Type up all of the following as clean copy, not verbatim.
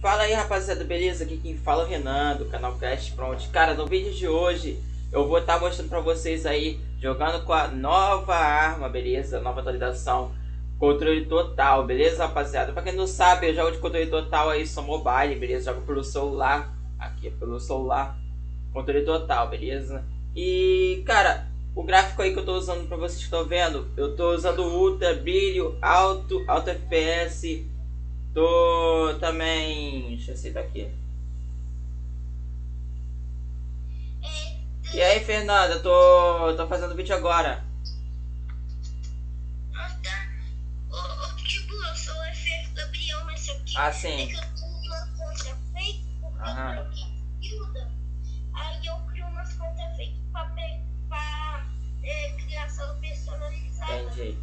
Fala aí, rapaziada, beleza? Aqui quem fala é o Renan, do canal Clash Pront Cara. No vídeo de hoje eu vou estar mostrando pra vocês aí, jogando com a nova arma, beleza? Nova atualização, controle total, beleza, rapaziada? Pra quem não sabe, eu jogo de controle total aí, só mobile, beleza? Jogo pelo celular, aqui é pelo celular, controle total, beleza? E, cara, o gráfico aí que eu tô usando pra vocês que estão vendo, eu tô usando ultra, brilho, alto FPS. Tô também... deixa eu sair daqui. E aí, Fernanda, tô fazendo vídeo agora. Ah, tá. Tipo, eu sou o Gabriel, mas eu quero... ah, sim. Eu tenho uma conta fake, porque eu ajuda. Aí eu crio umas contas fake pra criação personalizada. Entendi.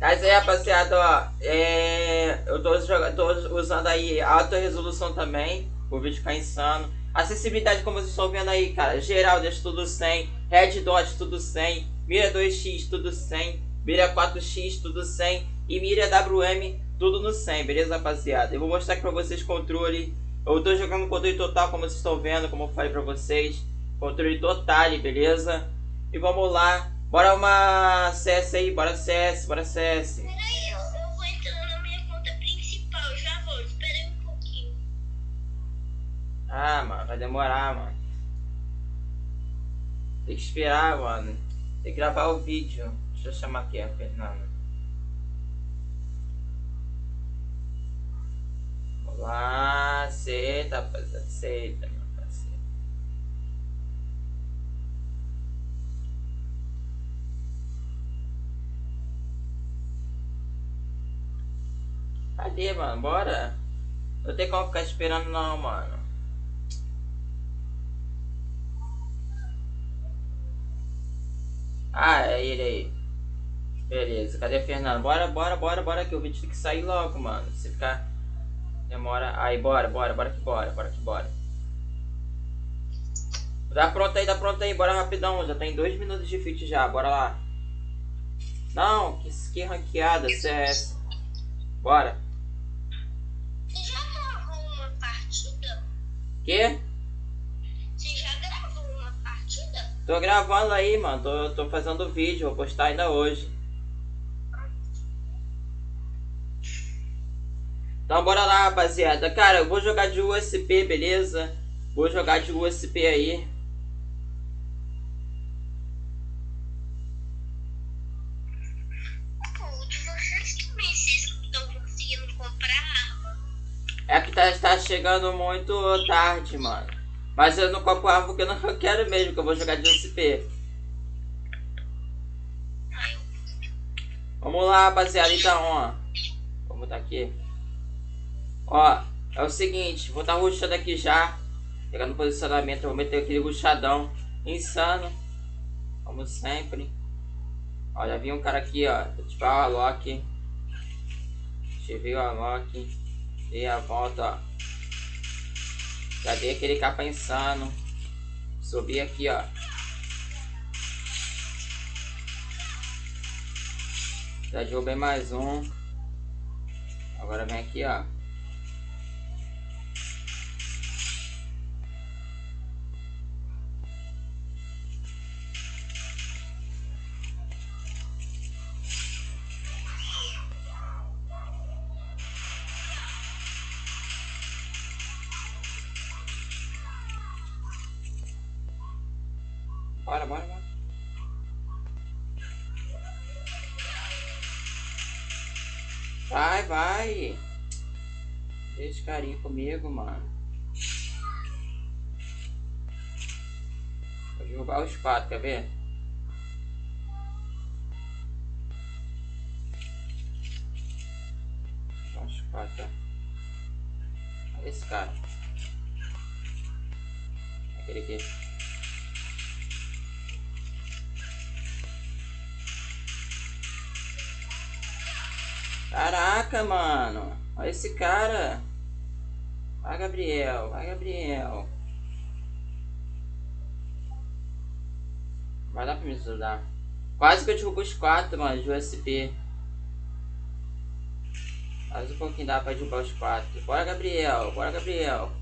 Mas aí, rapaziada, ó, eu tô usando aí alta resolução também, o vídeo ficar insano. Acessibilidade, como vocês estão vendo aí, cara, geral, deixa tudo 100, red dot, tudo 100, mira 2x, tudo 100, mira 4x, tudo 100, e mira WM, tudo no 100, beleza, rapaziada? Eu vou mostrar aqui pra vocês controle. Eu tô jogando controle total, como vocês estão vendo, como eu falei pra vocês, controle total, beleza? E vamos lá. Bora uma CS aí, bora CS. Peraí, eu vou entrar na minha conta principal, já vou, espera um pouquinho. Ah, mano, vai demorar, mano. Tem que esperar, mano. Tem que gravar o vídeo. Deixa eu chamar aqui a Fernanda. Vamos lá, aceita, rapaziada, aceita. Cadê, mano? Bora? Não tem como ficar esperando não, mano. Ah, é ele aí. Beleza, cadê a Fernanda? Bora que o vídeo tem que sair logo, mano. Se ficar... demora... aí, bora. Dá pronto aí, bora rapidão. Já tem 2 minutos de feat já, bora lá. Não, que ranqueada, CS. Bora. Quê? Você já gravou uma partida? Tô gravando aí, mano. Tô fazendo vídeo, vou postar ainda hoje. Então bora lá, rapaziada. Cara, eu vou jogar de USP, beleza? Vou jogar de USP aí. É que tá chegando muito tarde, mano. Mas eu não compro arma porque eu não quero mesmo, que eu vou jogar de USP. Vamos lá, rapaziada, então, ó. Vou botar aqui. Ó, é o seguinte, vou tá rushando aqui já. Pegando posicionamento, vou meter aquele rushadão insano. Como sempre. Ó, já vi um cara aqui, ó. Vou ativar o Alok. Ativei o Alok. E a volta, ó. Já dei aquele capa insano. Subi aqui, ó. Já derrubei mais um. Agora vem aqui, ó. Bora. Vai. Deixa carinho comigo, mano. Vou derrubar os 4, quer ver? Os 4, ó. Olha esse cara. Aquele aqui. Caraca, mano. Olha esse cara. Vai, Gabriel. Vai dar pra me ajudar. Quase que eu derrubo os 4, mano, de USP. Mais um pouquinho dá pra derrubar os quatro. Bora, Gabriel! Bora, Gabriel!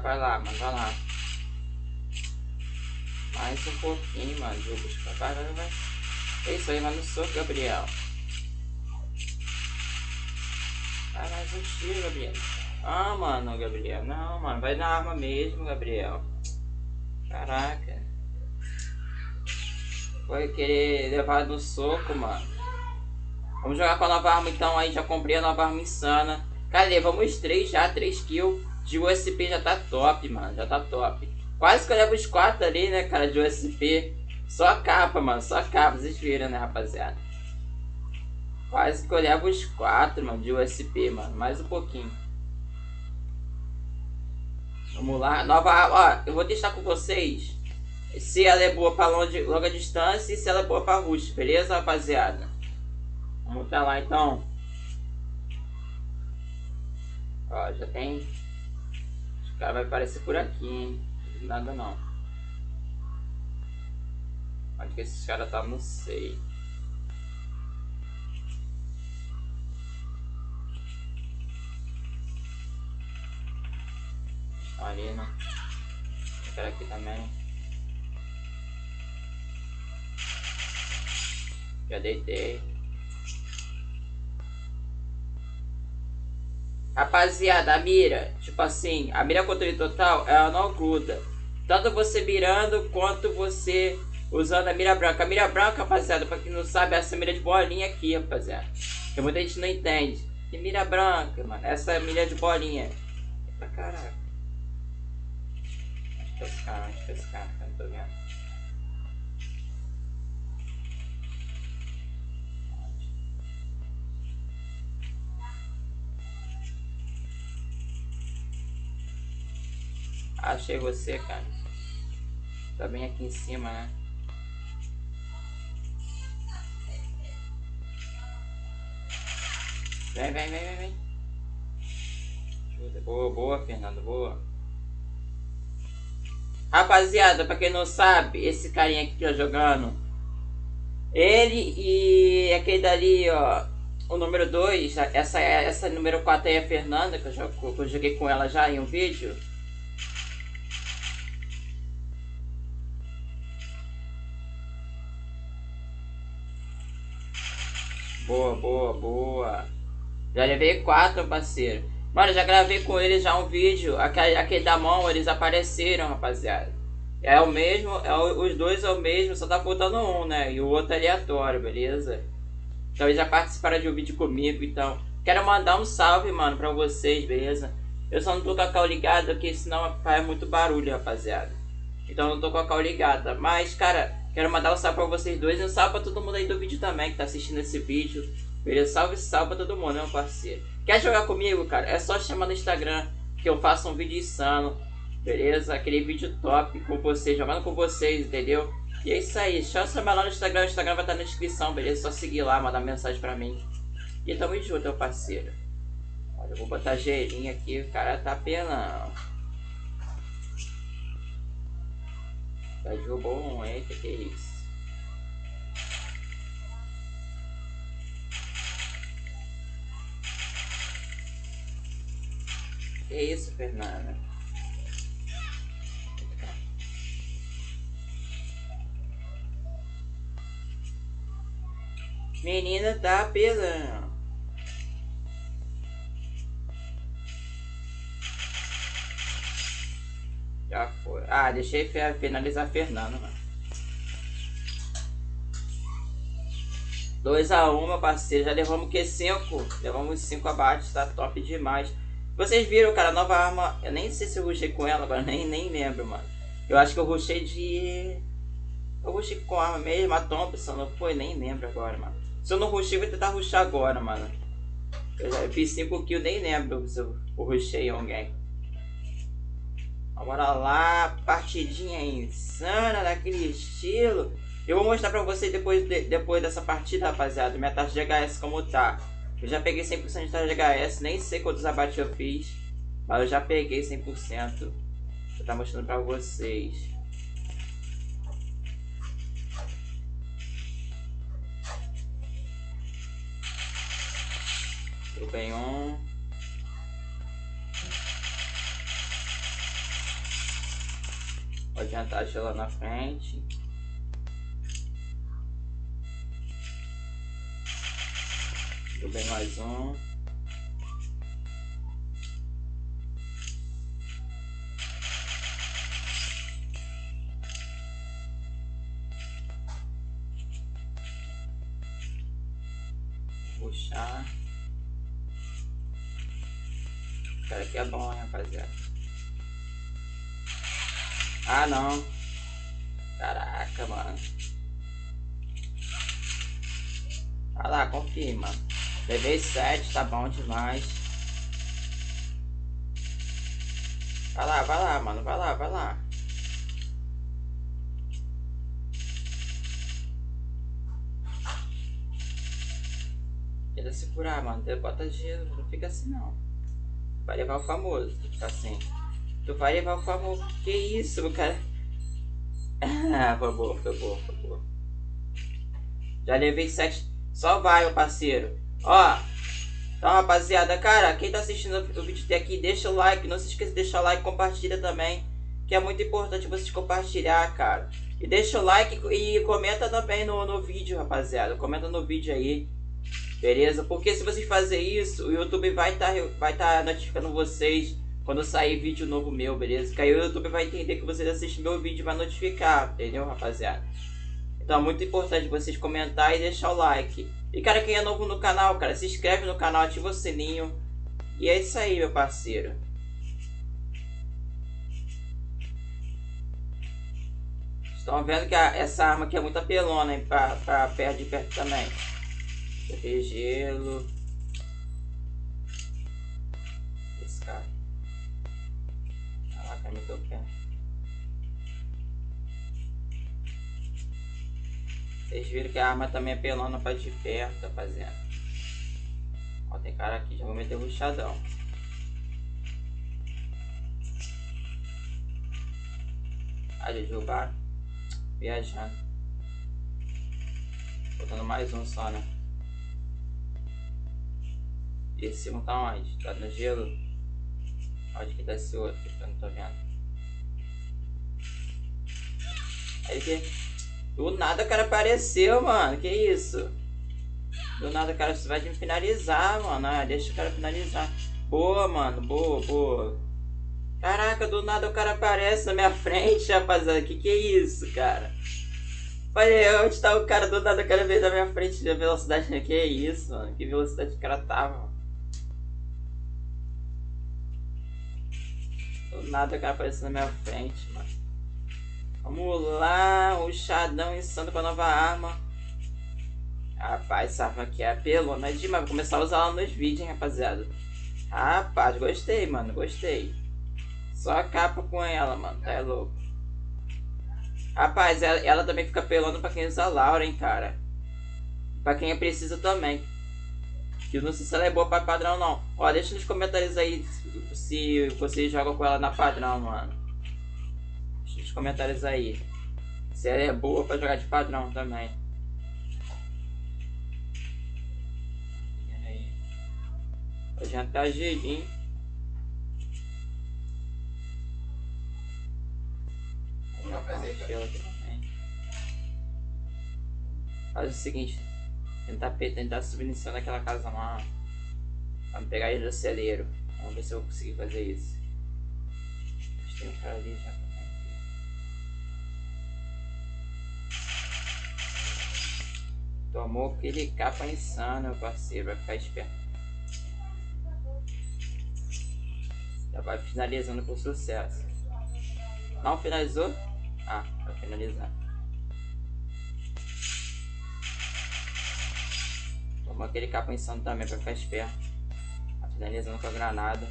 Vai lá, mano, vai lá. Mais um pouquinho, mano. Vou buscar. Vai, vai, vai. É isso aí, mano. Sou Gabriel. Vai mais um tiro, Gabriel. Ah, mano, Gabriel. Não, mano. Vai na arma mesmo, Gabriel. Caraca. Foi querer levar no soco, mano. Vamos jogar com a nova arma então aí. Já comprei a nova arma insana. Cara, levamos 3 já, 3 kills. De USP já tá top, mano. Já tá top. Quase que eu levo os 4 ali, né, cara? De USP. Só a capa, mano. Só a capa. Vocês viram, né, rapaziada? Quase que eu levo os 4, mano. De USP, mano. Mais um pouquinho. Vamos lá. Nova arma. Ó, eu vou testar com vocês se ela é boa pra longa distância e se ela é boa pra rush. Beleza, rapaziada? Vamos pra lá, então. Ó, já tem... O cara vai aparecer por aqui, hein? Nada não. Onde que esses caras tá? Não sei. Estão ali, né? Esse cara aqui também. Já deitei. Rapaziada, a mira, tipo assim, a mira controle total, ela não gruda. Tanto você mirando, quanto você usando a mira branca. A mira branca, rapaziada, pra quem não sabe, é essa mira de bolinha aqui, rapaziada. Que muita gente não entende. Que mira branca, mano. Essa é a mira de bolinha. Eita, caraca. Acho que é esse cara, não tô vendo. Achei você, cara. Tá bem aqui em cima, né? Vem, vem, vem, vem, vem. Ajuda. Boa, boa, Fernanda, boa. Rapaziada, pra quem não sabe, esse carinha aqui que tá jogando, ele e aquele dali, ó, o número 2, essa número 4 aí é a Fernanda, que eu joguei com ela já em um vídeo. Boa, boa, boa. Já levei 4, parceiro. Mano, eu já gravei com ele já um vídeo. Aquele da mão, eles apareceram, rapaziada. É o mesmo, os dois é o mesmo, só tá faltando um, né? E o outro é aleatório, beleza? Então eles já participaram de um vídeo comigo, então. Quero mandar um salve, mano, pra vocês, beleza? Eu só não tô com a cal ligada, porque senão faz muito barulho, rapaziada. Então eu não tô com a cal ligada. Mas, cara... Quero mandar um salve pra vocês dois e um salve pra todo mundo aí do vídeo também, que tá assistindo esse vídeo. Beleza? Salve, salve pra todo mundo, né, meu parceiro? Quer jogar comigo, cara? É só chamar no Instagram que eu faço um vídeo insano, beleza? Aquele vídeo top com vocês, jogando com vocês, entendeu? E é isso aí, só chamar lá no Instagram, o Instagram vai estar na descrição, beleza? Só seguir lá, mandar mensagem pra mim. E tamo junto, meu parceiro. Olha, eu vou botar gelinho aqui, o cara tá penando. Já derrubou um, eita, que isso? Que isso, Fernanda? Menina tá pelando. Já foi. Ah, deixei finalizar Fernando, mano. 2 a 1, meu parceiro. Já levamos o que? 5? Levamos 5 abates, tá top demais. Vocês viram, cara, a nova arma. Eu nem sei se eu rushei com ela agora, nem lembro, mano. Eu acho que eu rushei de... Eu rushei com a arma mesmo, a Thompson, não foi? Nem lembro agora, mano. Se eu não rushei, vou tentar rushar agora, mano. Eu fiz 5 kills, nem lembro se eu rushei alguém. Bora lá, partidinha insana daquele estilo. Eu vou mostrar pra vocês depois dessa partida, rapaziada, minha taxa de HS como tá. Eu já peguei 100% de história de HS, nem sei quantos abates eu fiz, mas eu já peguei 100%. Vou estar mostrando pra vocês. Tudo bem, Vou adiantar a lá na frente. Tudo bem, mais um. Puxar. O cara aqui é bom, hein, rapaziada. Ah, não. Caraca, mano. Ah lá, confirma. Levei 7, tá bom demais. Vai lá, mano, vai lá. Tenta segurar, mano, bota gelo, não fica assim não. Tu vai levar o famoso, fica assim. Tu vai levar o famoso, que isso, cara? Ah, foi bom, foi bom, foi bom. Já levei 7, só vai, meu parceiro. Ó, então rapaziada, cara, quem tá assistindo o vídeo até aqui, deixa o like, não se esqueça de deixar o like, compartilha também, que é muito importante vocês compartilhar, cara. E deixa o like e comenta também no vídeo, rapaziada, comenta no vídeo aí, beleza? Porque se vocês fazerem isso, o YouTube vai tá notificando vocês quando sair vídeo novo meu, beleza? Que aí o YouTube vai entender que vocês assistem meu vídeo e vai notificar, entendeu, rapaziada? Então é muito importante vocês comentar e deixar o like. E cara, quem é novo no canal, cara, se inscreve no canal, ativa o sininho. E é isso aí, meu parceiro. Estão vendo que essa arma aqui é muito apelona, hein, pra perto de perto também. Peguei gelo. Esse cara. Caraca, me tocando. Vocês viram que a arma também é pelona pra de perto, rapaziada. Ó, tem cara aqui, já vou meter o ruchadão. Ah, já derrubaram. Viajando. Botando mais um só, né? E esse cima tá onde? Tá no gelo? Onde que tá esse outro? Eu não tô vendo. Aí que... Do nada o cara apareceu, mano. Que isso? Do nada o cara vai me finalizar, mano. Ah, deixa o cara finalizar. Boa, mano. Boa, boa. Caraca, do nada o cara aparece na minha frente, rapaziada. Que isso, cara? Falei, onde tá o cara? Do nada o cara veio da minha frente de velocidade. Que isso, mano? Que velocidade o cara tava? Do nada o cara aparece na minha frente, mano. Vamos lá, o chadão insano com a nova arma. Rapaz, essa arma aqui é apelona demais. Vou começar a usar ela nos vídeos, hein, rapaziada. Rapaz, gostei, mano, gostei. Só a capa com ela, mano, tá é louco. Rapaz, ela também fica apelona pra quem usa a Laura, hein, cara. Pra quem precisa também. Eu não sei se ela é boa pra padrão, não. Ó, deixa nos comentários aí se vocês jogam com ela na padrão, mano. Nos comentários aí se ela é boa pra jogar de padrão também. Vou adiantar gelinho. Faz o seguinte: tentar subiniciar naquela casa lá. Vamos pegar ele do celeiro. Vamos ver se eu vou conseguir fazer isso. Acho que tem um cara ali já. Tomou aquele capa insano, meu parceiro. Vai ficar esperto. Já vai finalizando com sucesso. Não finalizou? Ah, tá finalizando. Tomou aquele capa insano também, pra ficar esperto. Tá finalizando com a granada.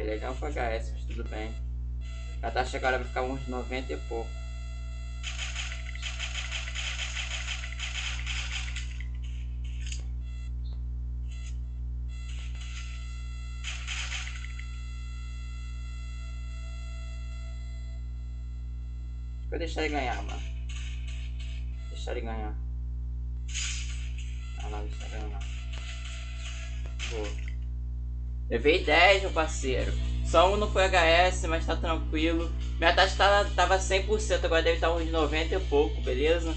Legal com HS, mas tudo bem. A taxa agora vai ficar uns 90 e pouco. Vou deixar ele ganhar, mano. Deixar ele ganhar. Ah, não, deixar ele ganhar. Boa. Levei 10, meu parceiro. Só um no HS, mas tá tranquilo. Minha taxa tava 100%, agora deve estar uns 90 e pouco, beleza?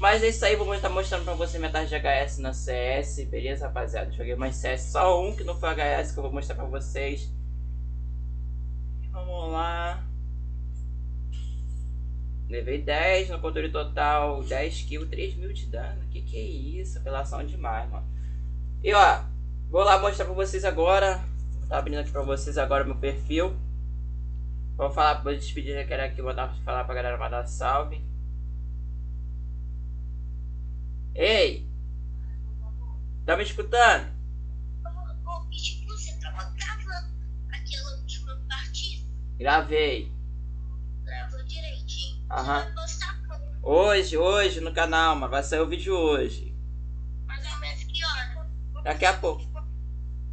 Mas é isso aí, vou estar mostrando pra você minha taxa de HS na CS, beleza, rapaziada? Joguei mais CS, só um que não foi HS que eu vou mostrar pra vocês. Vamos lá. Levei 10 no controle total, 10 kills, 3 mil de dano. Que é isso? Apelação demais, mano. E ó, vou lá mostrar pra vocês agora. Vou tá abrindo aqui pra vocês agora meu perfil. Vou falar, vou despedir, já quero aqui mandar falar pra galera mandar salve. Ei! Tá me escutando? Ô, bicho, você tava gravando aquela última partida? Gravei. Gravou direitinho. Aham. Hoje no canal, mas vai sair o vídeo hoje. Mas é mais que hora? Daqui a pouco.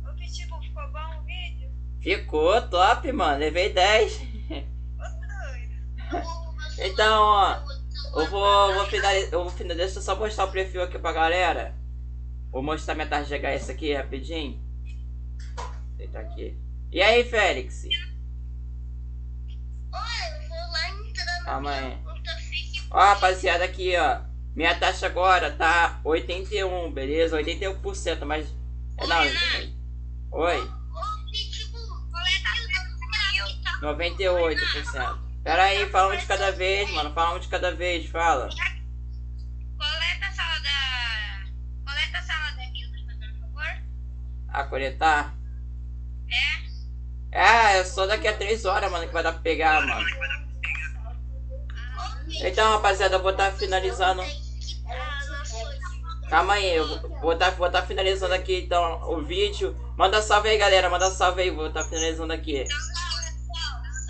O que tipo, ficou bom o vídeo? Ficou top, mano. Levei 10. Então, ó. Eu vou finalizar. Deixa eu só mostrar o perfil aqui pra galera. Vou mostrar minha taxa de HS aqui rapidinho. Ele tá aqui. E aí, Félix? Amanhã. Ó, rapaziada, aqui ó, minha taxa agora tá 81, beleza? 81%, mas é não. Oi. 98%. Pera aí, fala um de cada vez, mano. Fala um de cada vez, fala. Coleta a sala da guilda, por favor. Ah, coletar? É só daqui a 3 horas, mano, que vai dar pra pegar, mano. Então, rapaziada, eu vou estar finalizando. Calma aí, eu vou estar finalizando aqui então o vídeo. Manda salve aí, galera, manda salve aí, vou estar finalizando aqui.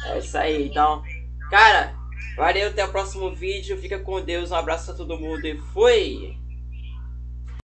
É isso aí, então. Cara, valeu, até o próximo vídeo. Fica com Deus, um abraço a todo mundo e fui!